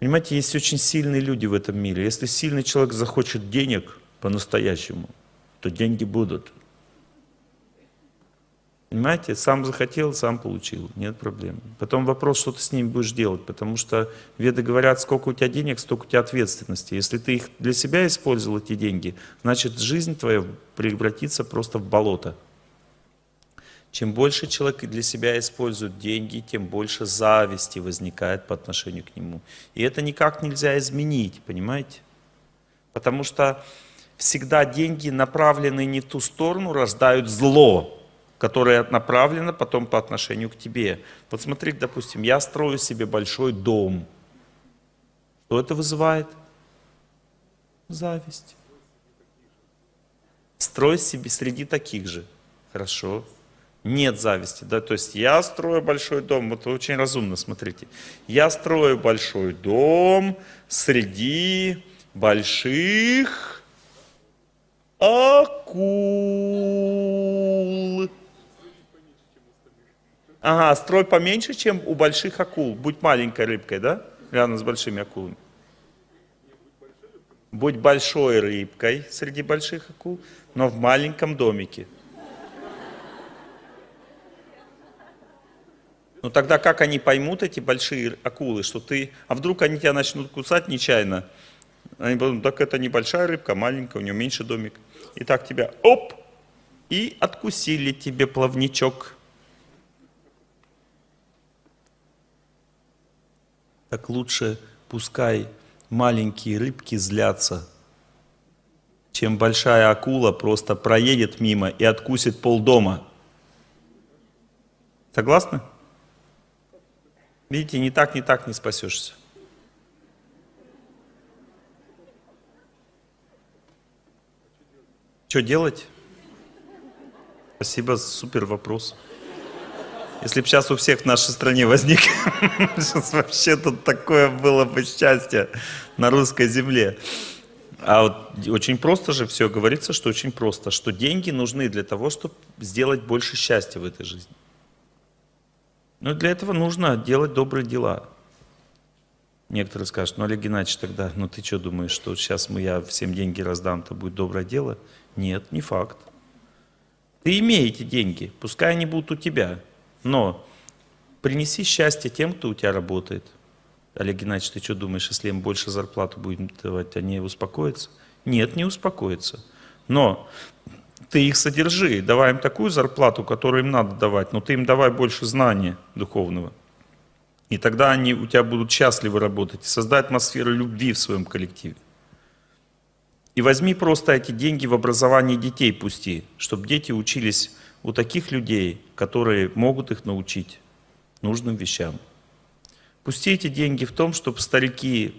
Понимаете, есть очень сильные люди в этом мире. Если сильный человек захочет денег по-настоящему, то деньги будут. Понимаете, сам захотел, сам получил, нет проблем. Потом вопрос, что ты с ними будешь делать, потому что веды говорят, сколько у тебя денег, столько у тебя ответственности. Если ты их для себя использовал, эти деньги, значит жизнь твоя превратится просто в болото. Чем больше человек для себя использует деньги, тем больше зависти возникает по отношению к нему. И это никак нельзя изменить, понимаете? Потому что всегда деньги, направленные не в ту сторону, рождают зло, которая направлена потом по отношению к тебе. Вот смотри, допустим, я строю себе большой дом. Что это вызывает? Зависть. Строй себе среди таких же. Хорошо. Нет зависти. Да? То есть я строю большой дом. Вот очень разумно, смотрите. Я строю большой дом среди больших акул. Ага, строй поменьше, чем у больших акул. Будь маленькой рыбкой, да? Рядом с большими акулами. Будь большой рыбкой среди больших акул, но в маленьком домике. Ну тогда как они поймут, эти большие акулы, что ты... А вдруг они тебя начнут кусать нечаянно? Они будут, так это не большая рыбка, маленькая, у нее меньше домик. И так тебя, оп, и откусили тебе плавничок. Так лучше пускай маленькие рыбки злятся, чем большая акула просто проедет мимо и откусит полдома. Согласны? Видите, не так, не так не спасешься. Что делать? Спасибо, супер вопрос. Если бы сейчас у всех в нашей стране возник, сейчас вообще тут такое было бы счастье на русской земле. А вот очень просто же все говорится, что очень просто, что деньги нужны для того, чтобы сделать больше счастья в этой жизни. Но для этого нужно делать добрые дела. Некоторые скажут, ну Олег Геннадьевич, тогда, ну ты что думаешь, что сейчас мы, я всем деньги раздам, то будет доброе дело? Нет, не факт. Ты имей эти деньги, пускай они будут у тебя. Но принеси счастье тем, кто у тебя работает. Олег Геннадьевич, ты что думаешь, если им больше зарплату будем давать, они успокоятся? Нет, не успокоятся. Но ты их содержи, давай им такую зарплату, которую им надо давать, но ты им давай больше знания духовного. И тогда они у тебя будут счастливы работать, создать атмосферу любви в своем коллективе. И возьми просто эти деньги в образование детей пусти, чтобы дети учились у таких людей, которые могут их научить нужным вещам. Пусти эти деньги в том, чтобы старики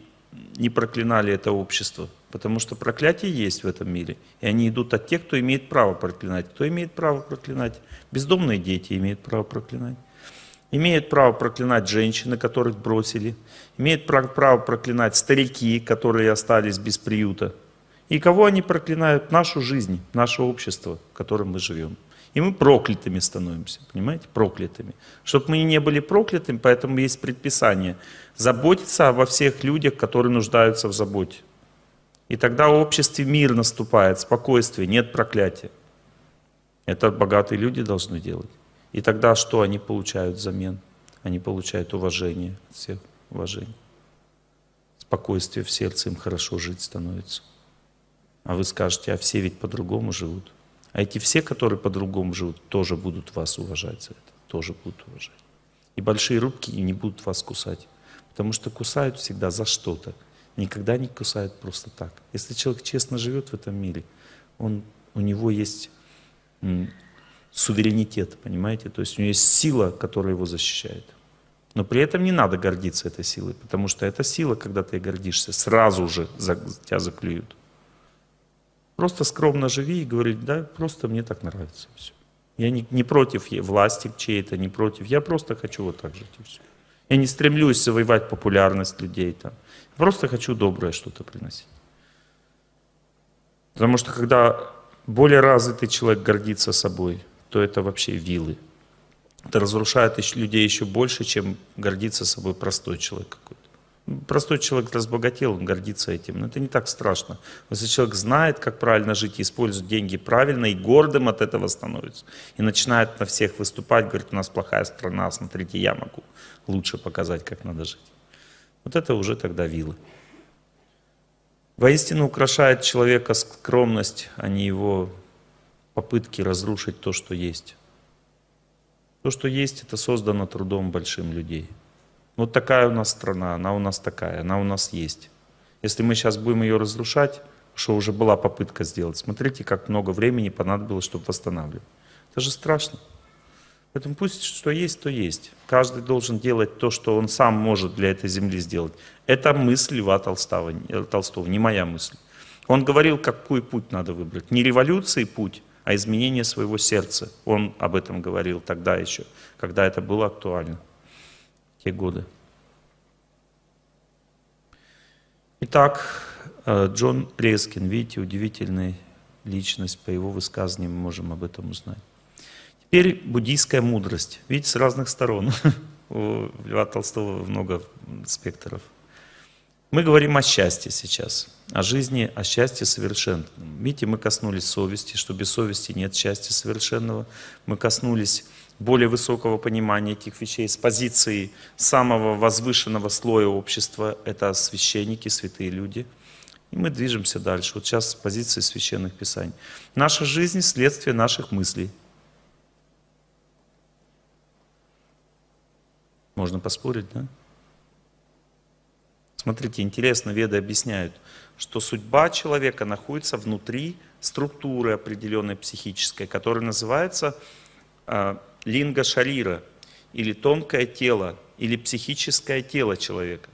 не проклинали это общество, потому что проклятие есть в этом мире, и они идут от тех, кто имеет право проклинать. Кто имеет право проклинать? Бездомные дети имеют право проклинать. Имеют право проклинать женщины, которых бросили. Имеют право проклинать старики, которые остались без приюта. И кого они проклинают? Нашу жизнь, наше общество, в котором мы живем. И мы проклятыми становимся, понимаете? Проклятыми. Чтобы мы не были проклятыми, поэтому есть предписание. Заботиться обо всех людях, которые нуждаются в заботе. И тогда в обществе мир наступает, спокойствие, нет проклятия. Это богатые люди должны делать. И тогда что они получают взамен? Они получают уважение от всех, уважение. Спокойствие в сердце, им хорошо жить становится. А вы скажете, а все ведь по-другому живут. А эти все, которые по-другому живут, тоже будут вас уважать за это, тоже будут уважать. И большие рыбки не будут вас кусать, потому что кусают всегда за что-то, никогда не кусают просто так. Если человек честно живет в этом мире, он, у него есть суверенитет, понимаете? То есть у него есть сила, которая его защищает. Но при этом не надо гордиться этой силой, потому что эта сила, когда ты гордишься, сразу же за, тебя заклюют. Просто скромно живи и говори, да, просто мне так нравится все. Я не, не против власти чьей-то, не против. Я просто хочу вот так жить и все. Я не стремлюсь завоевать популярность людей там. Просто хочу доброе что-то приносить. Потому что когда более развитый человек гордится собой, то это вообще вилы. Это разрушает людей еще больше, чем гордится собой простой человек какой-то. Простой человек разбогател, он гордится этим, но это не так страшно. Если человек знает, как правильно жить, использует деньги правильно и гордым от этого становится, и начинает на всех выступать, говорит, у нас плохая страна, смотрите, я могу лучше показать, как надо жить. Вот это уже тогда вилы. Воистину украшает человека скромность, а не его попытки разрушить то, что есть. То, что есть, это создано трудом большим людей. Вот такая у нас страна, она у нас такая, она у нас есть. Если мы сейчас будем ее разрушать, что уже была попытка сделать, смотрите, как много времени понадобилось, чтобы восстанавливать. Это же страшно. Поэтому пусть что есть, то есть. Каждый должен делать то, что он сам может для этой земли сделать. Это мысль Льва Толстого, Толстого, не моя мысль. Он говорил, какой путь надо выбрать. Не революции путь, а изменение своего сердца. Он об этом говорил тогда еще, когда это было актуально. Те годы. Итак, Джон Резкин, видите, удивительная личность, по его высказаниям мы можем об этом узнать. Теперь буддийская мудрость, видите, с разных сторон, у Льва Толстого много спектров. Мы говорим о счастье сейчас, о жизни, о счастье совершенном. Видите, мы коснулись совести, что без совести нет счастья совершенного, мы коснулись более высокого понимания этих вещей, с позиции самого возвышенного слоя общества, это священники, святые люди. И мы движемся дальше, вот сейчас с позиции священных писаний. Наша жизнь – следствие наших мыслей. Можно поспорить, да? Смотрите, интересно, веды объясняют, что судьба человека находится внутри структуры определенной психической, которая называется линга-шарира, или тонкое тело, или психическое тело человека.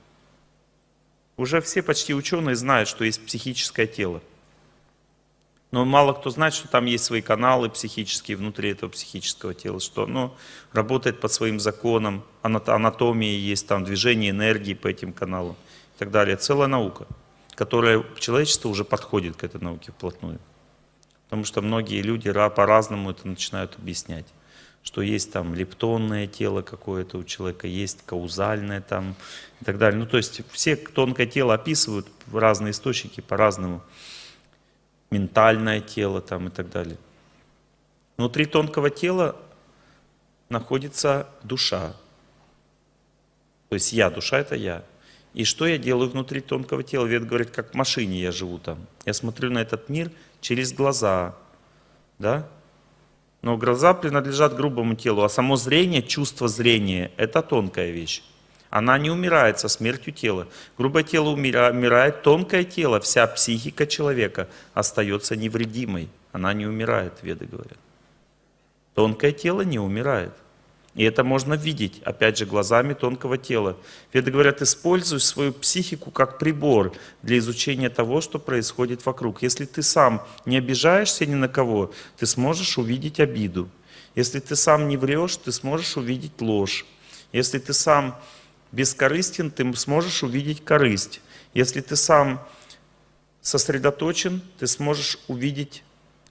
Уже все почти ученые знают, что есть психическое тело. Но мало кто знает, что там есть свои каналы психические внутри этого психического тела, что оно работает под своим законом, анатомии есть, там движение энергии по этим каналам и так далее. Целая наука, которая человечество уже подходит к этой науке вплотную. Потому что многие люди по-разному это начинают объяснять. Что есть там лептонное тело какое-то у человека, есть каузальное там и так далее. Ну то есть все тонкое тело описывают разные источники по-разному. Ментальное тело там и так далее. Внутри тонкого тела находится душа. То есть я, душа это я. И что я делаю внутри тонкого тела? Ведь говорит, как в машине я живу там. Я смотрю на этот мир через глаза, да? Но глаза принадлежат грубому телу, а само зрение, чувство зрения – это тонкая вещь. Она не умирает со смертью тела. Грубое тело умирает, тонкое тело, вся психика человека остается невредимой. Она не умирает, веды говорят. Тонкое тело не умирает. И это можно видеть, опять же, глазами тонкого тела. Веды говорят, используй свою психику как прибор для изучения того, что происходит вокруг. Если ты сам не обижаешься ни на кого, ты сможешь увидеть обиду. Если ты сам не врешь, ты сможешь увидеть ложь. Если ты сам бескорыстен, ты сможешь увидеть корысть. Если ты сам сосредоточен, ты сможешь увидеть,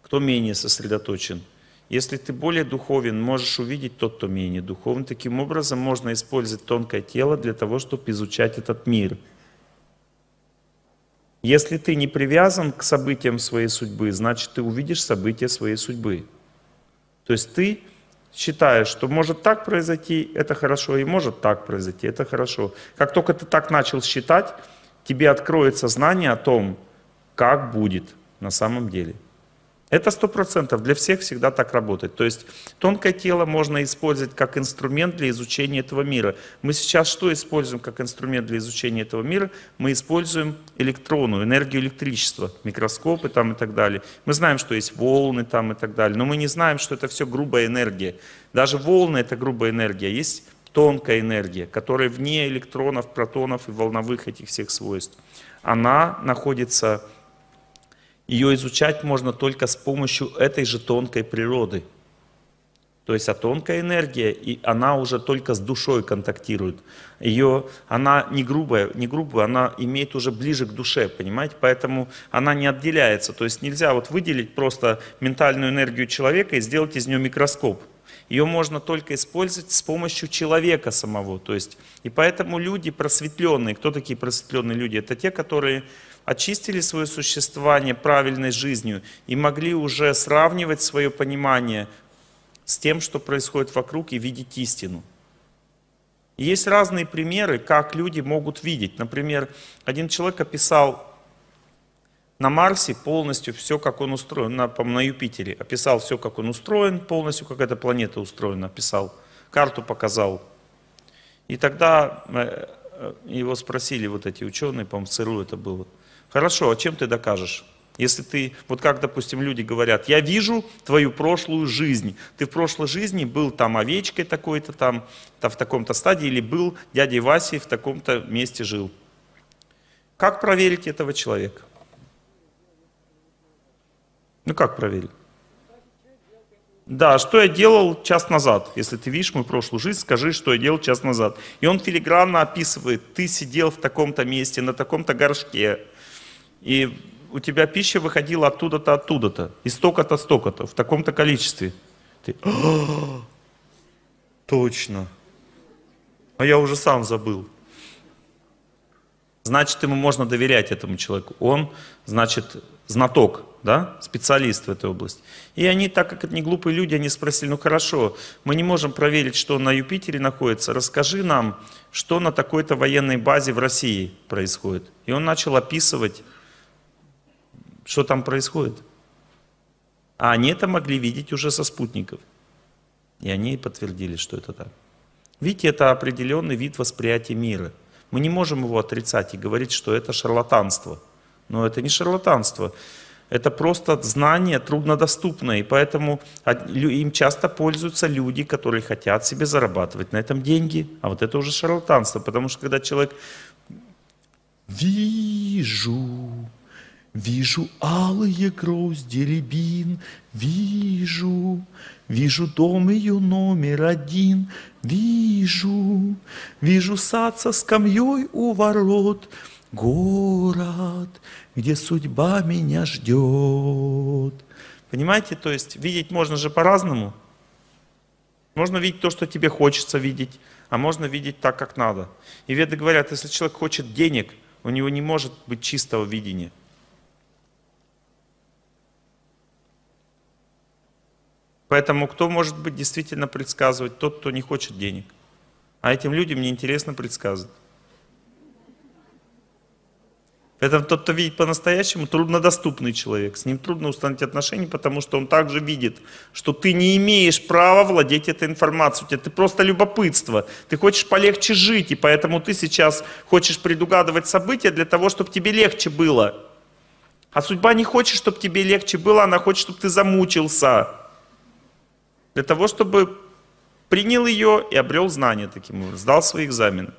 кто менее сосредоточен. Если ты более духовен, можешь увидеть тот, кто менее духовен. Таким образом, можно использовать тонкое тело для того, чтобы изучать этот мир. Если ты не привязан к событиям своей судьбы, значит, ты увидишь события своей судьбы. То есть ты считаешь, что может так произойти, это хорошо, и может так произойти, это хорошо. Как только ты так начал считать, тебе откроется знание о том, как будет на самом деле. Это сто процентов, для всех всегда так работает. То есть тонкое тело можно использовать как инструмент для изучения этого мира. Мы сейчас что используем как инструмент для изучения этого мира? Мы используем электронную, энергию электричества, микроскопы там и так далее. Мы знаем, что есть волны там и так далее, но мы не знаем, что это все грубая энергия. Даже волны — это грубая энергия, есть тонкая энергия, которая вне электронов, протонов и волновых этих всех свойств. Она находится... Ее изучать можно только с помощью этой же тонкой природы. То есть а тонкая энергия, и она уже только с душой контактирует. Ее, она не грубая, не грубая, она имеет уже ближе к душе, понимаете? Поэтому она не отделяется. То есть нельзя вот выделить просто ментальную энергию человека и сделать из нее микроскоп. Ее можно только использовать с помощью человека самого. То есть, и поэтому люди просветленные, кто такие просветленные люди? Это те, которые... очистили свое существование правильной жизнью и могли уже сравнивать свое понимание с тем, что происходит вокруг, и видеть истину. И есть разные примеры, как люди могут видеть. Например, один человек описал на Марсе полностью все, как он устроен, на, на Юпитере. Описал все, как он устроен, полностью, как эта планета устроена, описал. Карту показал. И тогда его спросили вот эти ученые, по-моему, в ЦРУ это было. Хорошо, а чем ты докажешь? Если ты, вот как, допустим, люди говорят, я вижу твою прошлую жизнь. Ты в прошлой жизни был там овечкой такой-то, там, там в таком-то стадии, или был дядей Васей в таком-то месте жил. Как проверить этого человека? Ну как проверить? Да, что я делал час назад? Если ты видишь мою прошлую жизнь, скажи, что я делал час назад. И он филигранно описывает, ты сидел в таком-то месте, на таком-то горшке, и у тебя пища выходила оттуда-то, оттуда-то, и столько-то, столько-то, в таком-то количестве. Ты, а-а-а, точно. А я уже сам забыл. Значит, ему можно доверять этому человеку. Он, значит, знаток, да, специалист в этой области. И они, так как это не глупые люди, они спросили, ну хорошо, мы не можем проверить, что на Юпитере находится, расскажи нам, что на такой-то военной базе в России происходит. И он начал описывать, что там происходит. А они это могли видеть уже со спутников. И они подтвердили, что это так. Видите, это определенный вид восприятия мира. Мы не можем его отрицать и говорить, что это шарлатанство. Но это не шарлатанство. Это просто знание труднодоступное, и поэтому им часто пользуются люди, которые хотят себе зарабатывать на этом деньги. А вот это уже шарлатанство, потому что когда человек «вижу, вижу алые грозди рябин, вижу, вижу дом ее номер один, вижу, вижу сад со скамьей у ворот». Город, где судьба меня ждет. Понимаете, то есть видеть можно же по-разному. Можно видеть то, что тебе хочется видеть, а можно видеть так, как надо. И веды говорят, если человек хочет денег, у него не может быть чистого видения. Поэтому кто может быть действительно предсказывать? Тот, кто не хочет денег. А этим людям неинтересно предсказывать. Поэтому тот, кто видит по-настоящему, труднодоступный человек. С ним трудно установить отношения, потому что он также видит, что ты не имеешь права владеть этой информацией. У тебя ты просто любопытство. Ты хочешь полегче жить, и поэтому ты сейчас хочешь предугадывать события для того, чтобы тебе легче было. А судьба не хочет, чтобы тебе легче было, она хочет, чтобы ты замучился. Для того, чтобы принял ее и обрел знания таким образом, сдал свои экзамены.